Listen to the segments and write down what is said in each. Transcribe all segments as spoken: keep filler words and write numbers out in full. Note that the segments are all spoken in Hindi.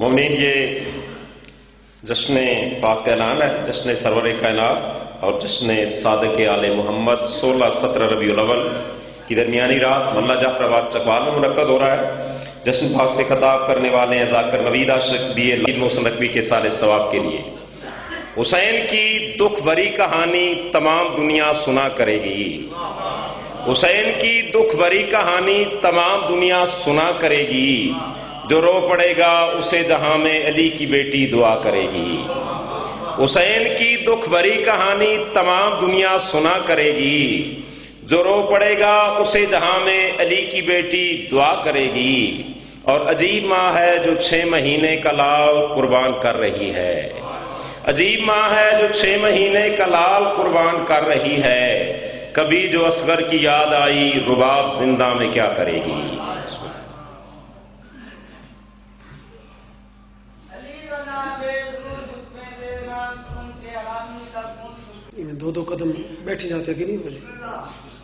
मोमिन, ये जश्न पाक का ऐलान है, जश्न सरवर कायनात और जश्न सादिक़ आले मोहम्मद सोलह सत्रह रबी उल अव्वल की दरमियानी रात मल्ला जाफराबाद चकवाल में मुनक्कद हो रहा है। जश्न पाक से खिताब करने वाले हैं ज़ाकिर नवीद आशिक़ बी ए मोहसिन नक़वी के सारे सवाब के लिए। हुसैन की दुख भरी कहानी तमाम दुनिया सुना करेगी, हुसैन की दुख भरी कहानी तमाम दुनिया सुना करेगी, जो रो पड़ेगा उसे जहां में अली की बेटी दुआ करेगी। हुसैन की दुख भरी कहानी तमाम दुनिया सुना करेगी, जो रो पड़ेगा उसे जहां में अली की बेटी दुआ करेगी। और अजीब माँ है जो छः महीने का लाल कुर्बान कर रही है, अजीब माँ है जो छः महीने का लाल कुर्बान कर रही है। कभी जो असगर की याद आई रुबाब जिंदा में क्या करेगी। दो दो कदम बैठ जाते कि नहीं बोले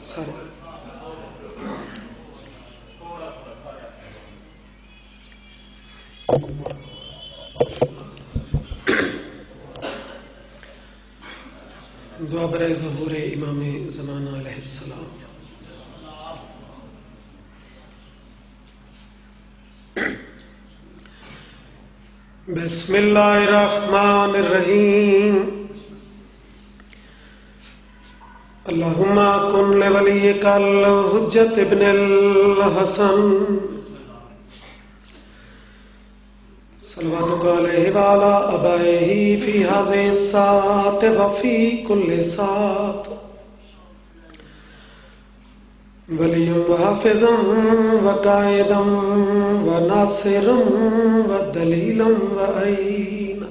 सारे। दुआ बराए ज़हूर इमाम ज़माना अलैहिस्सलाम। बिस्मिल्लाहिर्रहमानिर्रहीम। अल्लाहुम्मा कुन लिवलियिकल हुज्जत इब्निल हसन सल्लल्लाहु अलैहि व अला अबैहि फी हाज़िहि सात व फी कुल्लि सात वलिय्यम व हाफ़िज़म व क़ाइदम व नासिरम व दलीलम व ऐना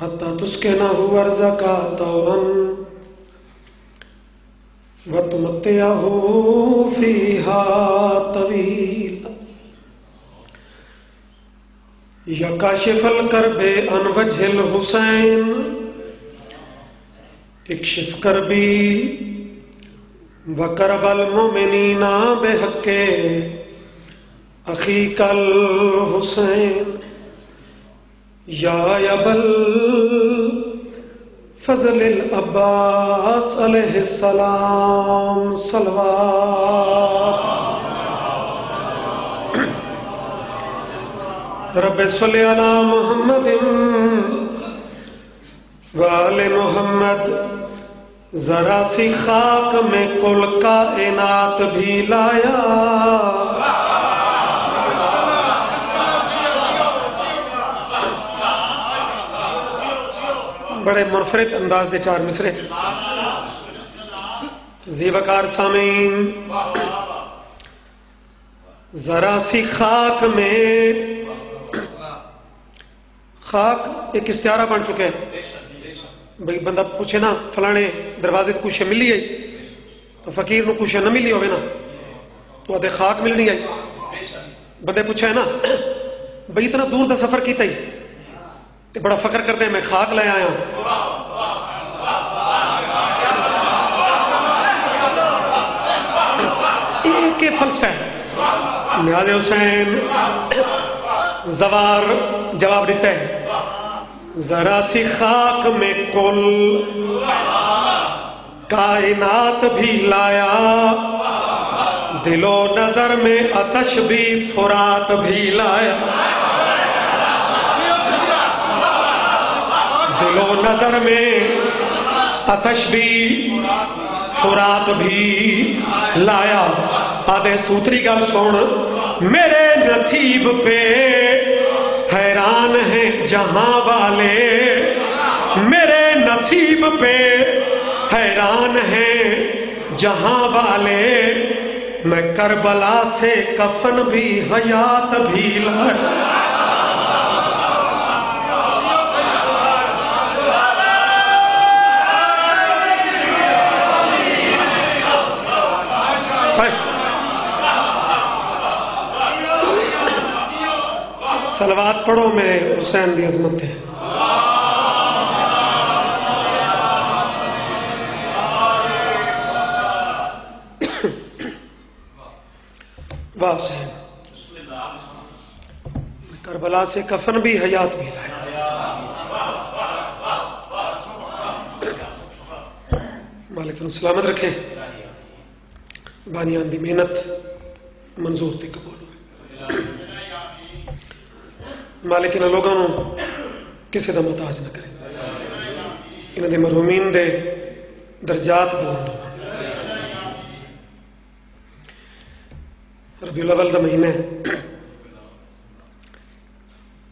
हत्ता तुस्किनहु अर्ज़का तौअन व तुमत्तिअहु फ़ीहा तवीला या काशिफ़ल कर्बे अन वज्हिल हुसैन इक्शिफ़ कर्बी व करबल मोमिनीना बिहक़्क़े अख़ीकल हुसैन या अबल फज़लिल अब्बास अलैहिस्सलाम सलवात। रब्बि सल्लि अला मुहम्मदिन व आले मुहम्मद। ज़रा सी खाक में कुल कायनात भी लाया बड़े मुनफरिद अंदाज दे चार मिसरे। जीवकार सामीन, जरा सी खाक में, खाक एक इस्तियारा बन चुके है भाई। बंदा पूछे ना फलाने दरवाजे कुछ मिली आई तो फकीर नु कुछ न मिली होवे ना तो अदे खाक मिलनी आई। बंदे पूछे ना भाई इतना दूर का सफर किया ते बड़ा फख्र करते हैं मैं खाक ले आया। एक एक फलसफा है नियाज़ हुसैन जवार जवाब देता है। जरा सी खाक में कुल कायनात भी लाया दिलो नजर में अतश भी फुरात भी लाया दिलो नजर में अतश भी फुरात भी लाया। आधे सूत्री गल सुन मेरे नसीब पे हैरान है जहां वाले मेरे नसीब पे हैरान है जहां वाले मैं करबला से कफन भी हयात भी लाया। सलवात पढ़ो मेरे हुसैन दी अज़मत है। वाह हुसैन। करबला से कफन भी हयात भी लाए। मालिक तुम सलामत रखें, बानियान की मेहनत मंजूर तक कबूल हो। मालिक इन लोगों को किसी का मोहताज न करे, इन्होंने मरहूमीन के दर्जात बुलंद हो। रबी उल अव्वल का महीना है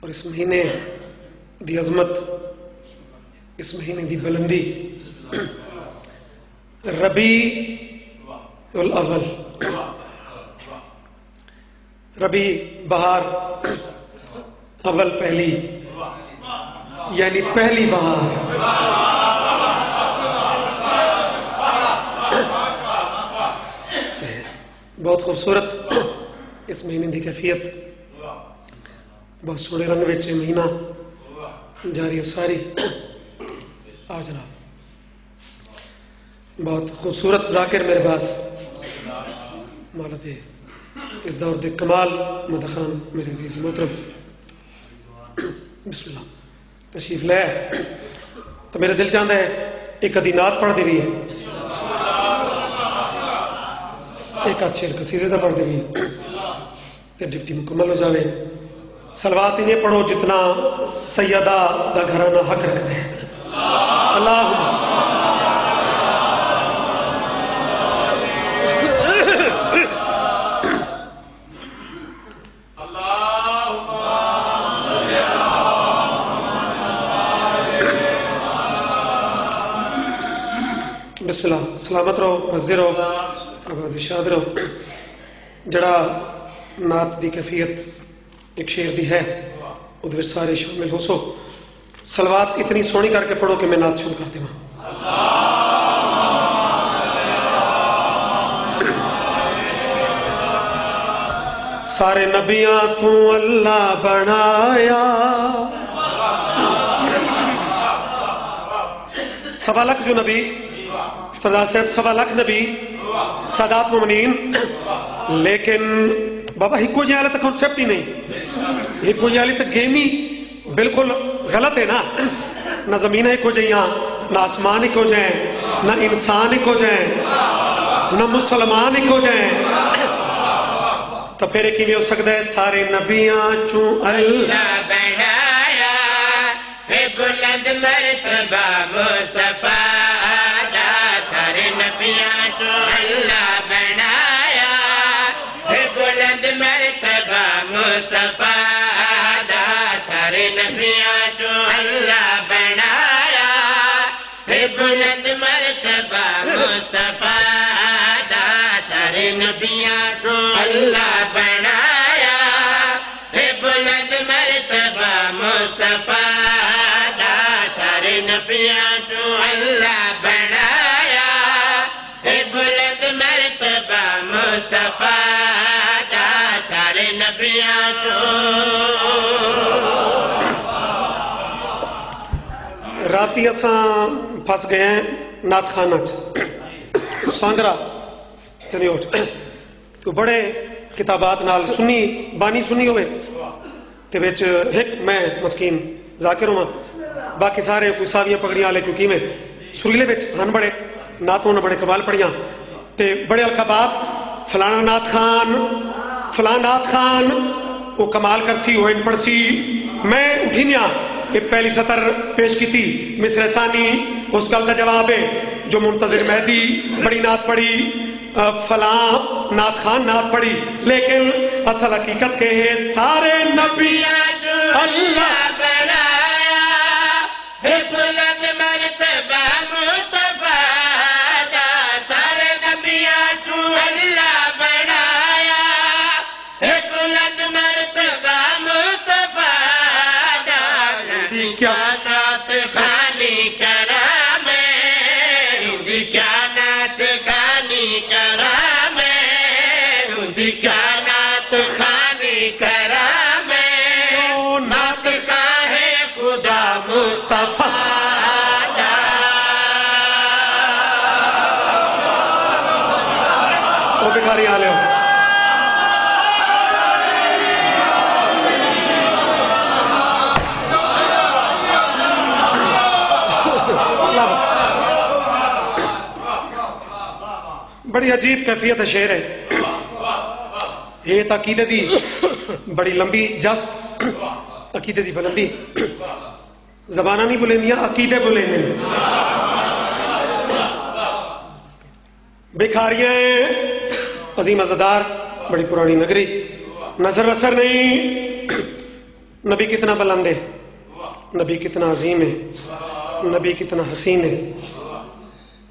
और इस महीने की अजमत, इस महीने की बुलंदी रबी उल अव्वल, रबी बहार, अव्वल पहली, यानी पहली बहार। बहुत खूबसूरत इस महीने की कैफियत, बहुत सोहने रंग में महीना जारी सारी आ जनाब। बहुत खूबसूरत जाकिर मेरे बाद माला दे इस दौर के कमाल मद खान मेरे अजीज मोहतरम बिस्मिल्लाह तशरीफ ले। तो मेरा दिल चाहता है एक अदी नात पढ़ दे भी है, एक आध शेर कसीदे का पढ़ देवी तो डिप्टी मुकम्मल हो जाए। सलवात इन्हें पढ़ो जितना सैयदा दा घराना हक रखते हैं। बिस्मिल्लाह, सलामत रहो, हसदे रहो, शाद रहो। जड़ा नात की कैफियत एक शेर की है उधर सारे शामिल हो सो। सलवात इतनी सोहनी करके पढ़ो कि मैं नात शुरू कर देव। सारे नबियां तू अल्लाह बनाया, सवा लाख जो नबी सरदार साहब, सवा लाख नबी सादात मुमनीन, लेकिन बाबा हिको जहाली तक कॉन्सेप्ट ही नहीं। हिको जहाली तक गेम ही बिल्कुल गलत है ना। ना जमीन हिको जहिया, ना आसमान हिको जाए, ना इंसान हिको जाए, ना मुसलमान हिको जाए, तो फिर किवें हो सकता है। सारे नबियां चू अल्लाह बनाया, हे बुलंद मर्तबा मुस्तफा दा। सारे नबियां चू अल्लाह बनाया, हे बुलंद मर्तबा मुस्तफा दा। सारे नबियां चू अल्लाह बनाया, हे बुलंद मर्तबा मुस्तफा दा। सारे नबियां चू अल्लाह बनाया, हे बुलंद मर्तबा मुस्तफा दा। सारे नबियां चू अल्लाह बनाया, मुस्तफा दा। सारे नबियां चो राती असा फस गए नात खाना च सांगरा चली उठ। तो बड़े किताबात नाल सुनी बानी सुनी होवे ते विच एक मैं मस्कीन जाकिर हुआ, बाकी सारे कोई सावियां पगड़ियां वाले, क्योंकि मैं सुरीले विच हन बड़े नातों ने बड़े कमाल पढ़िया ते बड़े अलकाबात फलाना नाथ खान फलाना नाथ खान वो कमाल करसी हो इन पढ़सी। मैं उठी निया पहली सतर पेश की थी मिसरसानी, उस गल का जवाब है जो मुंतजिर मेहदी बड़ी नात पढ़ी, फलां नाथ खान नात पढ़ी, लेकिन असल हकीकत के है सारे नबियां जो अल्लाह बनाया, हे बुलंद मर्तबा मुस्तफा दा। सारे नबियां जो अल्लाह बड़ी अजीब कैफियत शेर है ये। अकीदे दी बड़ी लंबी जस्त, अकीदे दी बुलंदी, जबाना नहीं बुलंदियां अकीदे बुलंदे। भिखारियां अजीम अज़दार, बड़ी पुरानी नगरी, नजर असर नहीं। नबी कितना बुलंद है, नबी कितना अजीम है, नबी कितना हसीन है।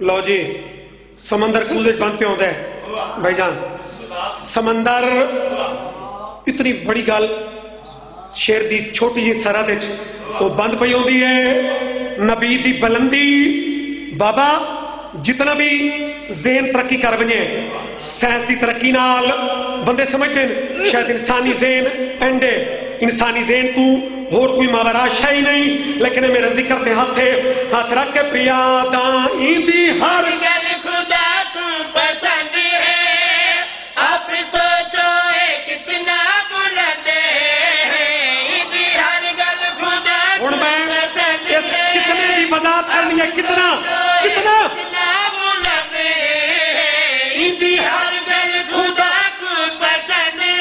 लो जी समंदर कूदे बंद पे होता है भाईजान, समंदर इतनी बड़ी गल शेर दी छोटी जी सरहद तो बंद पी होती है। नबी दी बुलंदी बाबा जितना भी जेहन तरक्की कर बने, साइंस की तरक्की नाल बंदे समझते हैं शायद इंसानी जेहन एंडे, इंसानी जेहन तू होर कोई मावरा शाही नहीं। लेकिन मेरा जिक्र दे हाथ है, हाथ रख के प्रिया दी हर गल खुदा को पसंद है। आप सोचो है कितना बुलंद है दी हर गल खुदा को पसंद है। कितने भी मजाक करनी है, कितना कितना बुलंद है दी हर गल खुदा को पसंद है।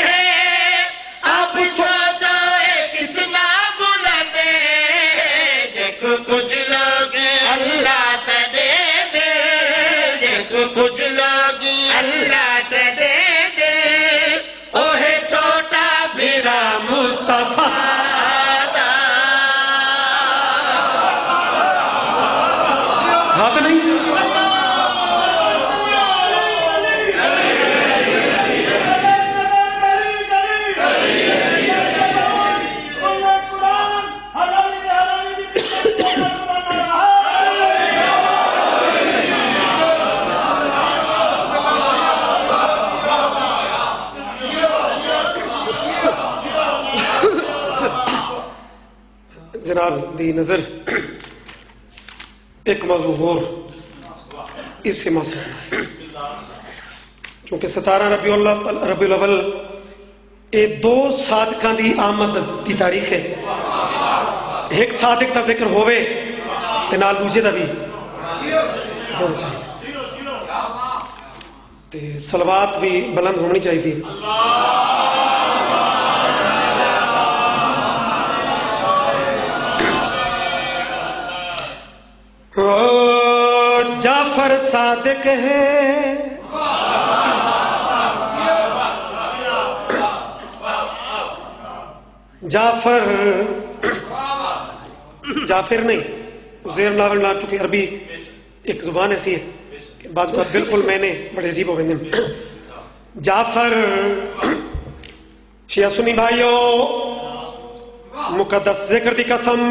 आप सोचो है कितना बुलंद है। देखो कुछ लोग अल्लाह से दे दे, देखो कुछ लोग अल्लाह से दे दे। ओहे छोटा मेरा मुस्तफा दी नजर एक मौजू होर इससे मौसम, क्योंकि सतारा रबी उल रबी उल अवल ये दो साधकों की आमद की तारीख है। एक साधक का जिक्र होवे ते नाल दूजे का भी होना चाहिए, सलवात भी बुलंद होनी चाहिए। जाफर सादिक है, जाफर जाफिर नहीं, जेर नावल नाम, चूंकि अरबी एक जुबान ऐसी है बाजू बात बिल्कुल मैंने बड़े अजीब हो गए। जाफर शिया सुनी भाइयों, मुकदस जिक्र दी कसम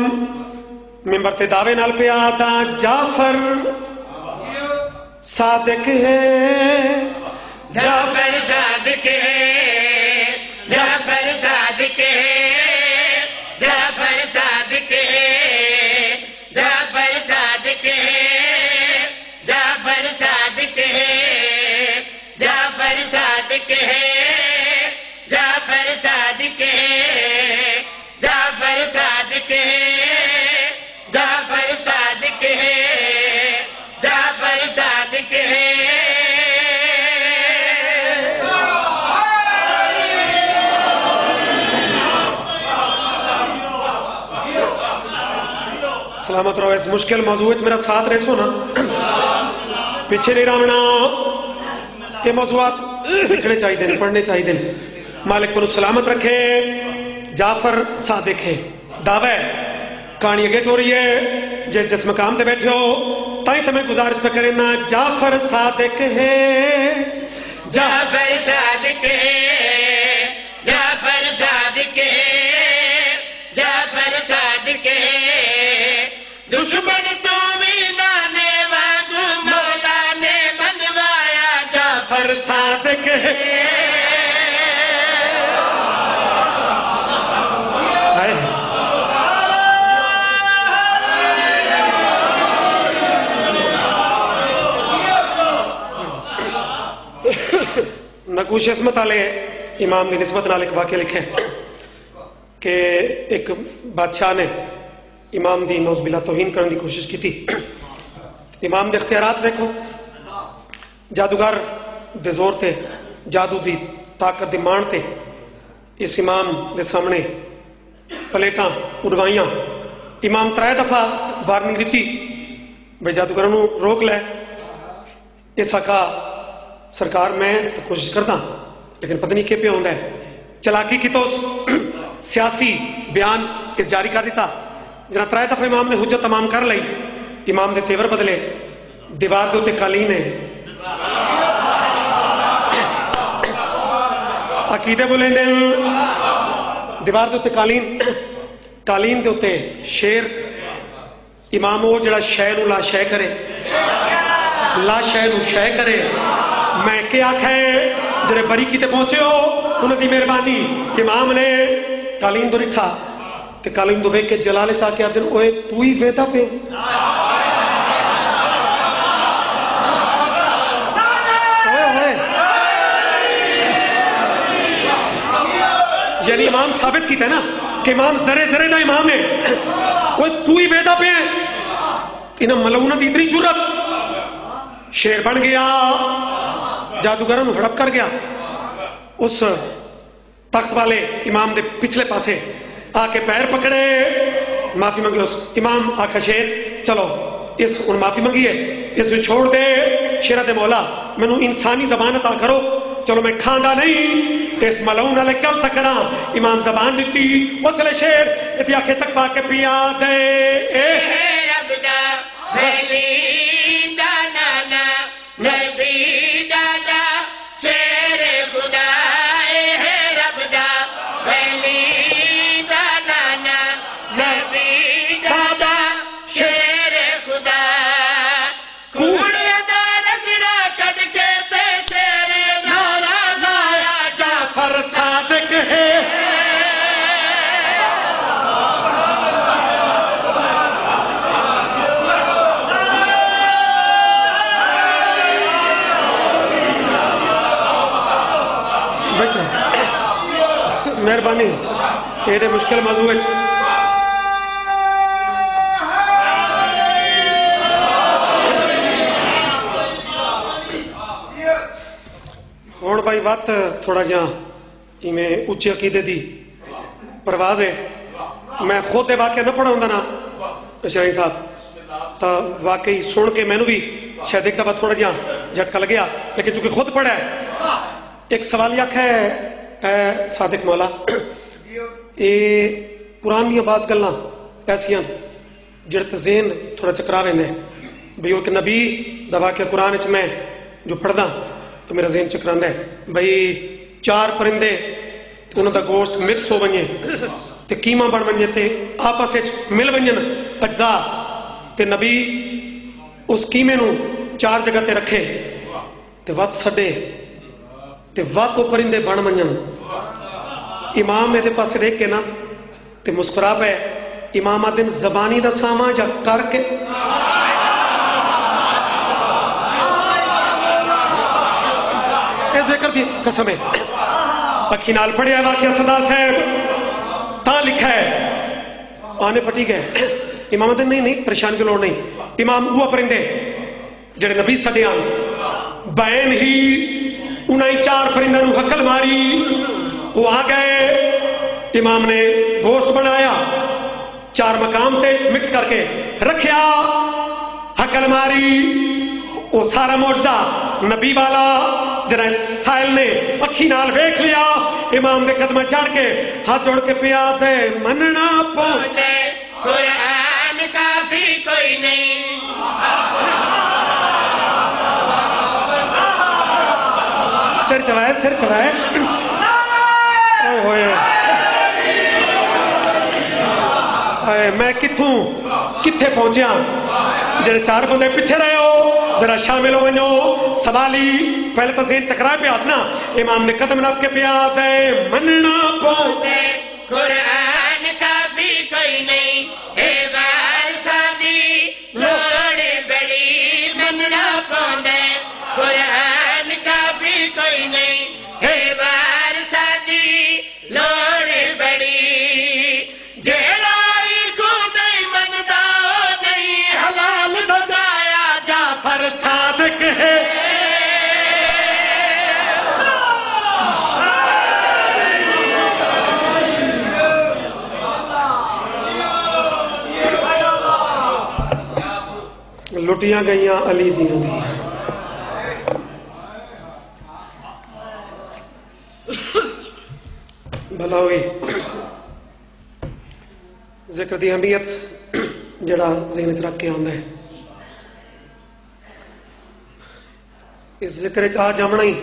मेंबर ते दावे नाल पे आता। जाफर सादिक है, जाफर सादिक है, जाफर सादिक है, जाफर सादिक है, जाफर सादिक है, जाफर सादिक है, जाफर सादिक है, जाफर सादिक है, जाफर सादिक है, जाफर सादिक है, जाफर सादिक है। सलामत रहो। इस मुश्किल मौजूद मेरा साथ रहे, सो ना पीछे नहीं रहना। ये मौजूद लिखने चाहिए, पढ़ने चाहिए। मालिक को सलामत रखे। जाफर सादिक है, दावे कहानी अगे टोरी है। जिस जिस मकाम ते बैठे हो ताई तुम्हें गुजारिश पे करें ना, जाफर सादिक है, जाफर सादिक है, जाफर सादिक है, जाफर सादिक है। दुश्मन तुम्हें नाने वागू मौला ने बनवाया, जाफर सादिक है। नकूश इसमत आले इमाम की निस्बत नाल एक वाक्य लिखे कि एक बादशाह ने इमाम की नौज बिला तोहीन करने की कोशिश की। इमाम के अख्तियारात देखो, जादूगर दे जोर ते जादू की ताकत की माण ते इस इमाम के सामने प्लेटा उड़वाइया। इमाम त्रै दफा वार्निंग दी भाई जादूगर रोक लै। इस आका सरकार मैं तो कोशिश करता लेकिन पता नहीं कि पे आंदा है चलाकी की तो सियासी बयान इस जारी कर दिता। जना त्रै दफा इमाम ने हुज्जत तमाम कर ली। इमाम के तेवर बदले, दीवार के उत्ते कालीन है, अकीदे बोले ने, दीवार के उत्ते कालीन, कालीन के उत्ते शेर। इमाम वो जड़ा शह नू ला शह करे, ला शह नू शह करे। मैं क्या आखे जड़े बरी किते पहुंचे हो उन्होंने मेहरबानी। इमाम ने कालीन तो रिठा ते कालीन तो वेख के जलाले चा के आते ओए तू ही वेदा पे। यानी इमाम साबित किया ना कि इमाम जरे जरे ना इमाम है, वो तू ही वेदा पे है। इन्हें मलूना दी इतनी जुर्रत। शेर बन गया, जादूगर को हड़प कर गया। उस तख्त वाले इमाम के पिछले पासे आके पैर पकड़े, माफी मंगी। उस इमाम आखा शेर चलो इस उन माफी मंगी है, इस छोड़ दे। शेरा दे मौला मैनू इंसानी जबान अता करो, चलो मैं खांदा नहीं इस मलून वाले गल तक करा। इमाम जबान दी उसले शेर इति आखे चक पा के पिया दे ए रब दा वली दा नाना नबी दा दा शेर खुदा ए रब दा वली दा नाना नबी दा दा शेर खुदा। कूड़ दा रगड़ा कट के ते शेर नारा नारा जाफर सादिक है। मेहरबानी एडे मुश्किल मौजू है। और भाई बात थोड़ा जहा इवें उच्चे अकीदे की परवाज है। मैं खुद के वाकया न पढ़ा ना शाही साहब तो वाकई सुन के मैनू भी शायद एक दफा थोड़ा जहा झटका लगे, लेकिन चूंकि खुद पढ़ा है। एक सवाल यह है सादिक मौला ये पुरानी बाज गल ऐसा जो जेन थोड़ा चकरा वेंदे बई कि नबी दा वाकया कुरान च मैं जो पढ़दा तो मेरा जेन चकरांदा है बई चार परिंदे उन्होंने गोश्त मिक्स हो वजे तो कीमा बन वजे तो आपस मिल वजन अज्जा तो नबी उस कीमे नू चार जगह पर रखे तो वत सडे ते वाह तो परिंदे बन मन। इमाम ए पास देख के ना ते मुस्कुरा पे। इमाम आदिन जबानी दा सामा या करके जिक्र दी कसम है अखी नाल पढ़िया वाकया सदा साहब ता लिखा है आने पटी गए। इमाम आदिन नहीं नहीं परेशान की लोड़ नहीं। इमाम वो परिंदे जेडे नबी सदे आन बैन ही उन्हें चार परिंदा हकल मारी वो आ गए। इमाम ने गोश्त बनाया चार मकाम ते मिक्स करके रखिया हकल मारी वो सारा मौजदा नबी वाला जरा साहिल ने अखी नाल वेख लिया। इमाम ने कदम चढ़ के हाथ जोड़ के पिया दे मनना पौते कुरान काफी कोई नहीं। सिर चवाए सिर चवाए ओए मैं किथों किथे पहुंचा जेडे चार बंदे पिछे रहे हो जरा शामिल हो वनो। सवाली पहले तो जेन चकरा पे आसना। इमाम ने कदम नाप के पिया दे मनना पौते कुरान काफी कोई नहीं। ए वाल सादी लोड़े बड़ी मनना पौते कुरान कोई नहीं। हे बार शादी लोड़ बड़ी जेड़ाई को नहीं मनदा नहीं हलाल दजाया जाफर सादिक है। लुटिया गई अली दियां भला हुई जिक्र की अहमियत जड़ा ज़हन च रख के आंदा है। इस जिक्र च आ जमना ही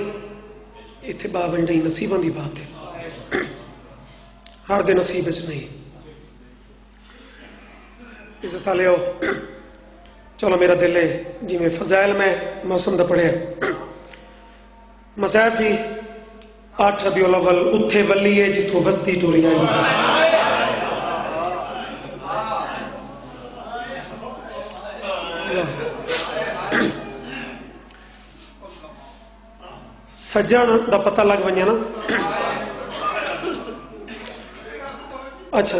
इत्थे बावंडी नसीबां की बात है, हर दे नसीब च नहीं। इस ताले हो चलो मेरा दिल है जिमें फजाइल में मौसम का पढ़िया मसैब भी आठ रबी उल अव्वल उत्थे बल्ली है जिथों वस्ती टोरी आई। सज्जन का पता लग वन्या ना। अच्छा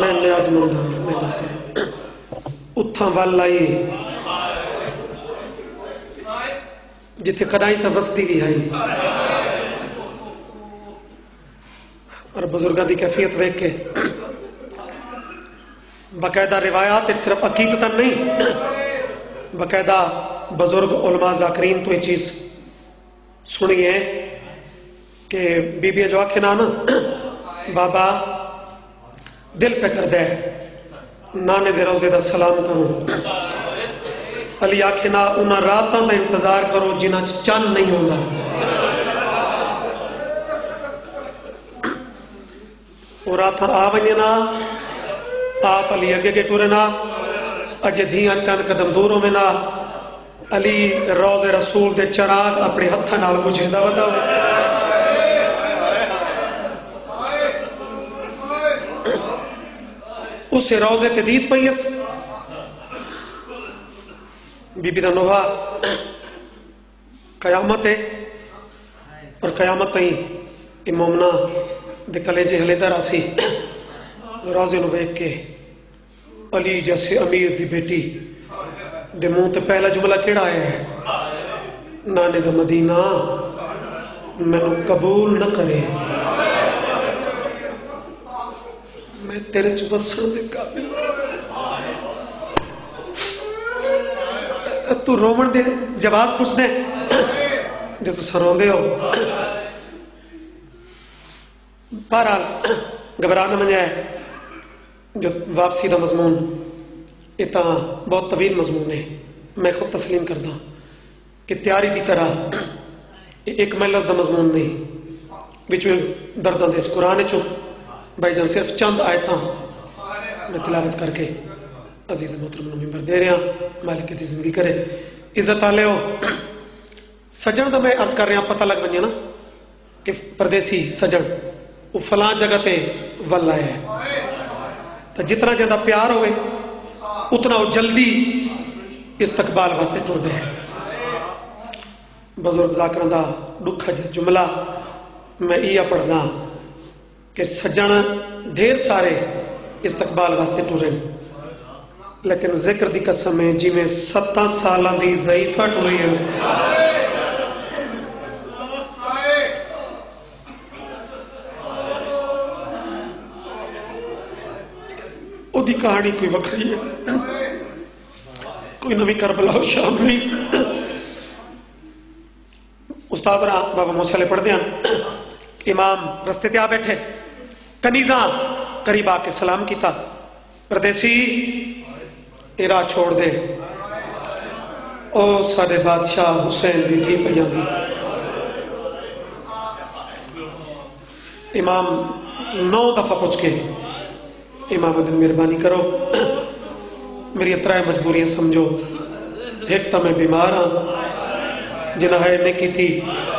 मैं न्याज मंदा मैं ना कर उत्था वाल आई जिथे कदाई तो वसदी भी आई। और बुजुर्गों की कैफियत वेख के बाकायदा रिवायात सिर्फ अकीदत नहीं बाकायदा बुजुर्ग उलमा जाकरीन तो ये चीज सुनी है कि बीबिया जो आखे ना ना बाबा दिल पे कर दे नाने दे रोजे दा सलाम करो। अली आखे ना उन्हें रातों का इंतजार करो जिन्हां च चंद नहीं होंदा। और रात आ वजे ना आप अली अगे के टुरे ना अजे धीआं चंद कदम दूर होवे ना अली रोजे रसूल दे चिराग अपने हत्थां नाल बुझेंदा वदा। उस रोजे ते दीद पई अस बीबी दा नोहा कयामत है और कयामत तई इमामना दे कलेजे हलेदा रासी रोजे नूं वेख के अली जैसे अमीर दी बेटी दे मुंह ते पहला जुमला केड़ा आया है नाने दा मदीना मैनू कबूल न करे तेरे च वसन दे काबिल तू रोवण दे जवाब पूछ दे जो तुम रोंदे हो। बहरहाल घबरा न मन्या जो वापसी का मजमून ये तो बहुत तवील मजमून है। मैं खुद तस्लीम करदा कि तैयारी की तरह एक महलस का मजमून नहीं बिचों दर्दां दे कुरान चो भाईजान सिर्फ चंद आयत मैं तिलावत करके अजीज मोहतरम मेंबर दे रहा। मालिक की जिंदगी करे इज्जत आले हो सजन का मैं अर्ज कर रहा पता लग बनिया ना कि परदेसी सजन वो फलां जगह ते वल आया है तो जितना ज्यादा प्यार होवे उतना वो जल्दी इस्तकबाल वास्ते टुरदे है। बुजुर्ग जाकरां दा दुखा जुमला मैं इया पढ़दा कि सज्जन ढेर सारे इस्तकबाल वास्ते टुरे लेकिन जिक्र की कसम है जिमें सत्तां साल की ज़ईफा टुरी है उदी कहानी कोई वखरी है कोई नवी करबला शाम नहीं। उस्ताद रा बाबा मोसाले पढ़दे हैं इमाम रस्ते ते आ बैठे कनीजा करीब आके सलाम किया परदेसी इरा छोड़ दे ओ साडे बादशाह हुसैन दी थी पई आंदी। इमाम नौ दफा पुछ के इमाम दी मेहरबानी करो मेरी त्राय मजबूरियां समझो एक तो मैं बीमार हाँ जिन्हें ने की थी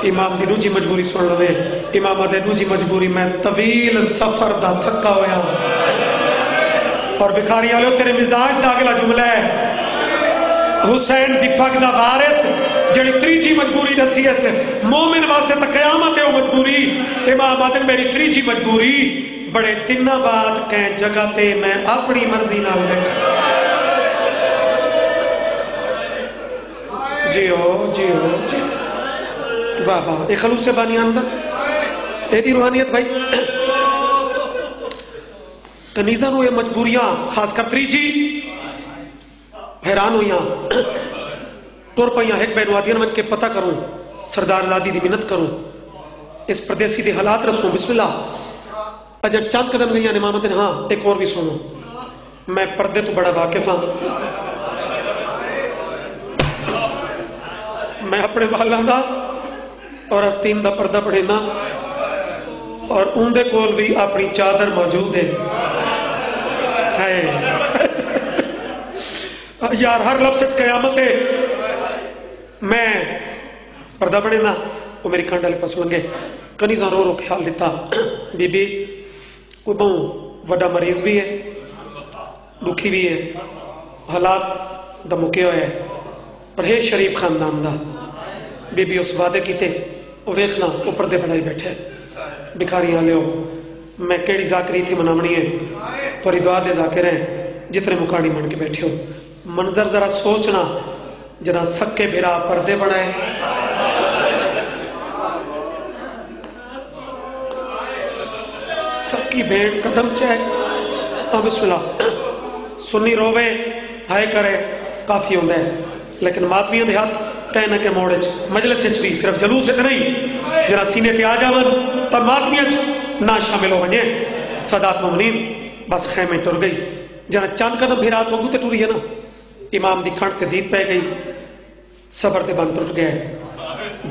इमाम की दूजी मजबूरी सुन लवे इमाम की दूजी मजबूरी मैं तवील सफर का थका होया। और भिखारी वाले तेरे मिजाज का अगला जुमला है हुसैन दी पग दा वारिस जिहड़ी त्रीजी मजबूरी दसी है मोमिन वास्ते तो कयामत है वो मजबूरी। इमाम आदन मेरी त्रीजी मजबूरी बड़े तिन्ना बाद कै जगह ते मैं अपनी मर्जी नाल बैठा जियो जियो जियो वाह वाह एक खलूस से बानी आंदा एडी रूहानियत भाई कनीजा नूं ये मजबूरियां खासकर त्रीजी हैरान हुई तुर पई हिक बैन वादियन मन के पता करूं सरदार लादी दी मिन्नत करूं इस प्रदेसी दे हालात रसूं बिस्मिल्लाह अज चंद कदम गई ने मामत ने हाँ एक और भी सुनो मैं पर्दे तो बड़ा वाकिफ हाँ मैं अपने वालों का और अस्तीन का पर्दा पढ़ेना और उनके कोल भी अपनी चादर मौजूद है, है। यार हर लफ्ज़ कयामत है मैं पर्दा पढ़ेना वो मेरी कंड वाले पास लंघे कनीजा रो रो ख्याल दिता बीबी कोई बहु वड्डा मरीज भी है दुखी भी है हालात दा मुके होया परहेज शरीफ खानदान दा बीबी उस वादे किते वो वेखना वो पर्दे बनाई बैठे भिखारियां लियो मैं केड़ी जाकरी थी मनावनी है थोड़ी दुआ दे जाकिर है जितने मुकानी मन के बैठे हो मंजर जरा सोचना जना सक्के भिरा पर्दे बनाए सक्की भेड़ कदम चाहे अब सुना सुनी रोवे हाय करे काफी होंगे लेकिन मातमियों के हाथ कहना के मोड़े मजलिस भी सिर्फ जलूस नहीं जरा सीने पे आ जावन तब मातमियत ना शामिल हो वने सदात मुमनीन बस खेमे तुर गई जरा चंद कदम भी रात वांगू तो टुरी है ना इमाम दी खंड ते दीद पै गई सबर ते बंद टुट गए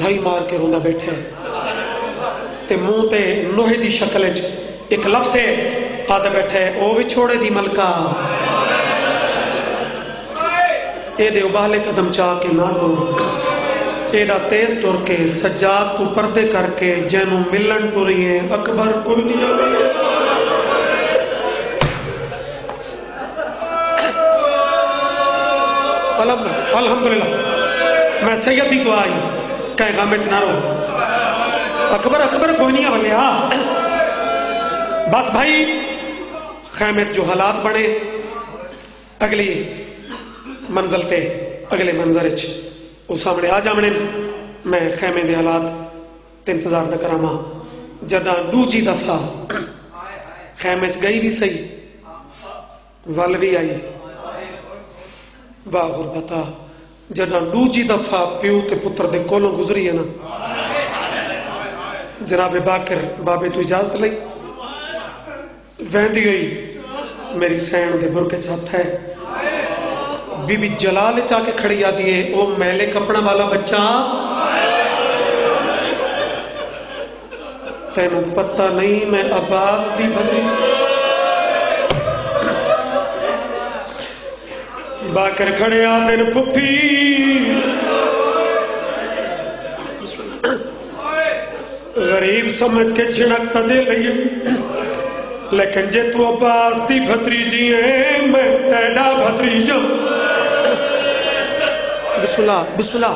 ढाई मार के रोंदा बैठे ते मुंह ते नोहे दी शक्ल च एक लफ्ज़ है आद बैठे ओ विछोड़े दी मलका ए दे उबाले कदम चा के ना लो एडा तेज तुर के सजाद तू पर्दे करके जैनू मिलन टुरी है अकबर कोई नहीं अल्हम्दुलिल्लाह मैं सैयदी तो आई कह गामे च ना रो अकबर अकबर कोई नहीं बने बस भाई खैमे जो हालात बने अगली मंजिल ते अगले मंजर च सामने आ जामने मैं खैमे दे हालात ते इंतजार न करामा जदा दूजी दफा खैमे च गई भी सही वल भी आई वाह गुरबता जदा दूजी दफा प्यो ते पुत्र दे कोलों गुजरी है ना जनाबे बाकर बाबे तू इजाजत लई वहदी हुई मेरी सैन दे बुरके च हाथ है बीबी जलाल चाके खड़ी आती है ओ मैले कपड़ा वाला बच्चा तेनू पता नहीं मैं अब्बास दी भतीजी बाकर खड़े आ तेन फुफी गरीब समझ के छिड़कता दे लई लेकिन जे तू अब्बास दी भतीजी है मैं तेरा भतीजा बिस्मिल्लाह बिस्मिल्लाह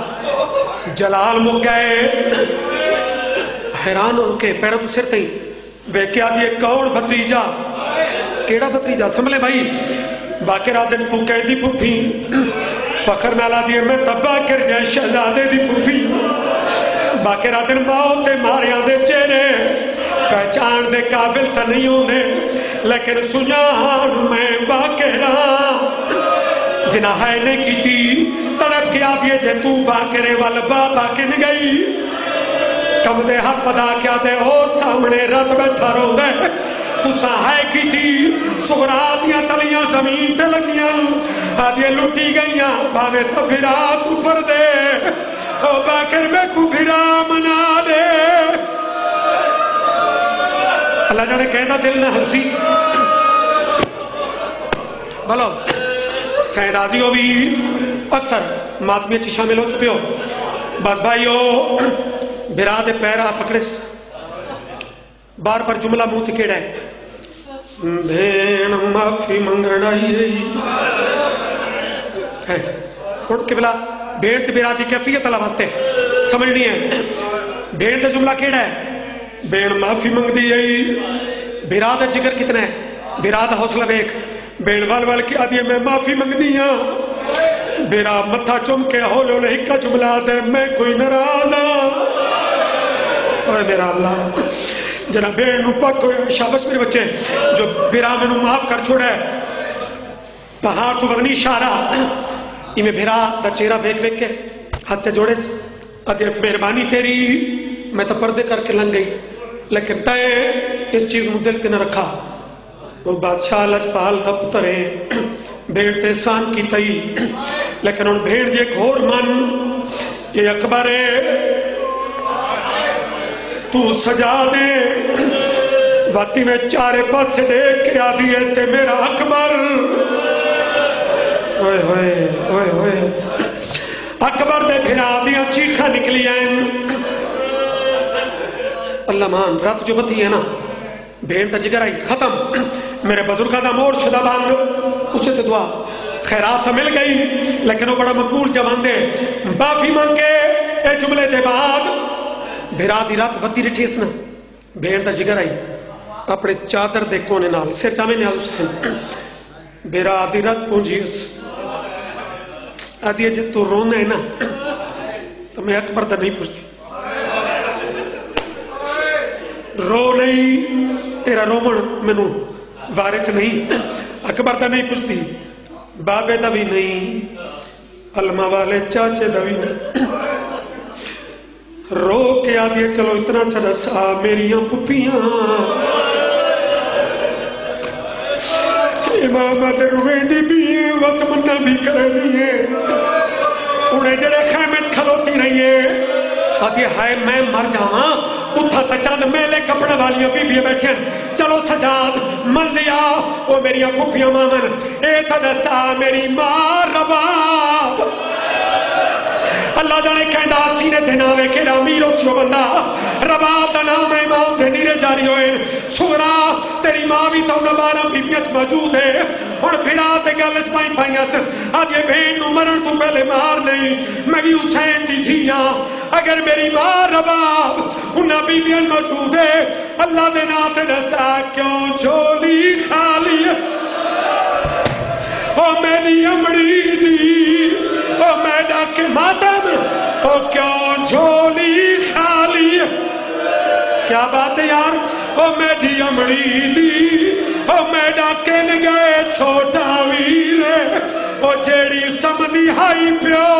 जलाल मुक गए हैरान होके पैरों तो सिर तई वेख्या दिए कौन भतरीजा केड़ा भतरीजा संभले भाई बाकी रात दिन तू कहती फुफी फखर नाला दिए मैं तब्बा कर जाए शहजादे दी फुफी बाकी रात दिन माओ ते मारिया दे चेहरे पहचान दे काबिल तो नहीं होने लेकिन सुना मैं बाकी जिना है ने की थी तड़प के आप ये जे तू बाकरे वाल बाबा किन गई कम दे हाथ बदा क्या दे और सामने रत बैठा रो दे तुसा है की थी सुगरा दिया तलियां जमीन ते लगियां आज ये लुटी गईया भावे तो फिरा तू पर दे ओ बाकर में को फिरा मना दे अल्लाह जाने कहना दिल ना हंसी बोलो सैन राजी हो भी अक्सर मातमियत शामिल हो चुके हो बस भाई हो बिरा दे पैरा पकड़िस बार बार जुमला मुंह तिकेड़ा है माफी मंगना है उठ के बिला भेड़ ते बिरा दी कैफियत अला वास्ते समझनी है भेड़ ते जुमला केड़ा है भेड़ माफी मंगदी है बिरा दा जिक्र कितना है बिरा दा हौसला वेख भेड़ वाल वाल के आदि मैं माफी मंगदी हाँ बेरा मथा चुम के होलो हिक्का चुमला दे मैं कोई नाराज हाँ मेरा अल्लाह जना भेड़ पक शाबाश मेरे बच्चे जो बेरा मैनू माफ कर छोड़ा है पहाड़ तो वजनी इशारा इमे भेरा द चेहरा फेंक फेंक के हाथ से जोड़े से अगे मेहरबानी तेरी मैं तो पर्दे करके लंग गई, लेकिन तय इस चीज मुद्दे ते न रखा। वो बादशाह लजपाल का पुत्र है, भेड़ ते शान की तई, लेकिन उन भेड़ दे घोर मन ये अकबर है तू सजा दे बाती में चारे पास देख के आदि है ते मेरा अकबर। ओए होए ओए होए अकबर दे फिर आदियां चीखा निकली आए। अल्लाह मान रात जो बती है ना भेड़ का जिगर आई खत्म, मेरे बुजुर्ग का मोर शुदा भांग उसे तो दुआ खैरात मिल गई, लेकिन वो बड़ा मकबूल जवान दे माफी मांगे। ए जुमले के बाद भेड़ा दी रात वती रिठी इसने भेड़ का जिगर आई अपने चादर दे कोने नाल सिर चामे ने उसने भेड़ा दी रात पूंजी आदि जे तू रोना है ना तो मैं अकबर तक नहीं पूछती रो नहीं, तेरा रोवण मैनू वारे च नहीं, अकबर तक नहीं पूछती, बाबे का भी नहीं, अलमा वाले चाचे का भी नहीं। रो के आदि चलो इतना चरसा मेरिया पुफिया इमामत रुवेंदी भी वक्त मन्ना भी कर दी है उन्हें जड़े खेमे खलोती रही है। आदि हाय मैं मर जावा उठा था चंद मेले कपड़े वालिया बीबिया बैठे चलो सजाद मन लिया ओ मेरिया पुफिया मामन ए तदसा मेरी मां रबाब। अल्लाह जाने कहदा सीने ते नावे केड़ा मीर उसियो बंदा रबाब दा नाम है इमाम दे नीरे जारी होए सुगरा तेरी मां भी तो नबारा बीबिया च मौजूद है हुण फिरा ते गल च पाई पाईयां सन आदे भेण नु मरण तू पहले मार नहीं मैं भी हुसैन दी धीया अगर मेरी मां रबाब उन्हां बीबियां मौजूद है अल्लाह दे नाम ते दसा क्यों झोली खाली ओ मेरी अमड़ी दी ओ मैं डाके मातम ओ क्यों झोली खाली। क्या बात है यार ओ मेरी अमड़ी दी ओ मैं डाके न गए छोटा वीर ओ जेड़ी समझी हाई प्यो